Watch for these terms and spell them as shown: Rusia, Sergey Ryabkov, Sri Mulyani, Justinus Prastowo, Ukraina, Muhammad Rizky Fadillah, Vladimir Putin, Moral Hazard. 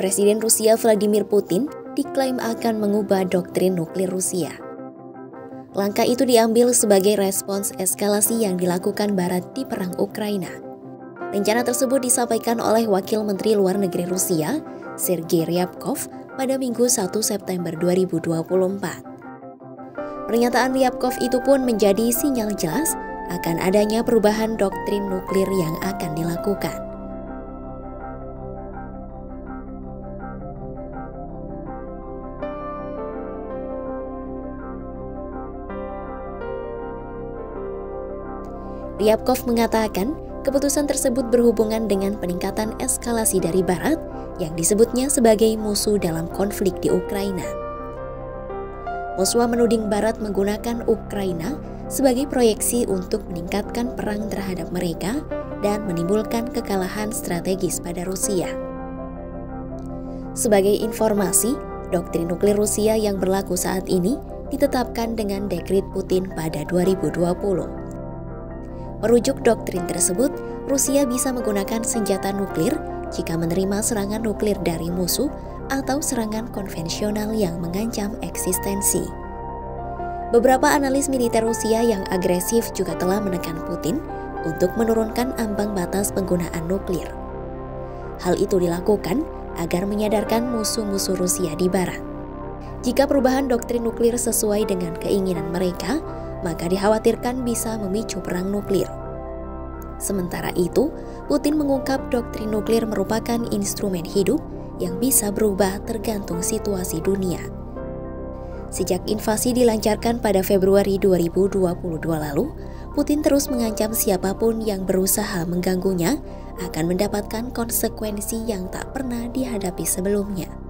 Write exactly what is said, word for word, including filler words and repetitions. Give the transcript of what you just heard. Presiden Rusia Vladimir Putin diklaim akan mengubah doktrin nuklir Rusia. Langkah itu diambil sebagai respons eskalasi yang dilakukan Barat di perang Ukraina. Rencana tersebut disampaikan oleh Wakil Menteri Luar Negeri Rusia, Sergey Ryabkov, pada Minggu satu September dua ribu dua puluh empat. Pernyataan Ryabkov itu pun menjadi sinyal jelas akan adanya perubahan doktrin nuklir yang akan dilakukan. Ryabkov mengatakan keputusan tersebut berhubungan dengan peningkatan eskalasi dari Barat yang disebutnya sebagai musuh dalam konflik di Ukraina. Moskwa menuding Barat menggunakan Ukraina sebagai proyeksi untuk meningkatkan perang terhadap mereka dan menimbulkan kekalahan strategis pada Rusia. Sebagai informasi, doktrin nuklir Rusia yang berlaku saat ini ditetapkan dengan dekret Putin pada dua ribu dua puluh. Merujuk doktrin tersebut, Rusia bisa menggunakan senjata nuklir jika menerima serangan nuklir dari musuh atau serangan konvensional yang mengancam eksistensi. Beberapa analis militer Rusia yang agresif juga telah menekan Putin untuk menurunkan ambang batas penggunaan nuklir. Hal itu dilakukan agar menyadarkan musuh-musuh Rusia di Barat. Jika perubahan doktrin nuklir sesuai dengan keinginan mereka, maka dikhawatirkan bisa memicu perang nuklir. Sementara itu, Putin mengungkap doktrin nuklir merupakan instrumen hidup yang bisa berubah tergantung situasi dunia. Sejak invasi dilancarkan pada Februari dua ribu dua puluh dua lalu, Putin terus mengancam siapapun yang berusaha mengganggunya akan mendapatkan konsekuensi yang tak pernah dihadapi sebelumnya.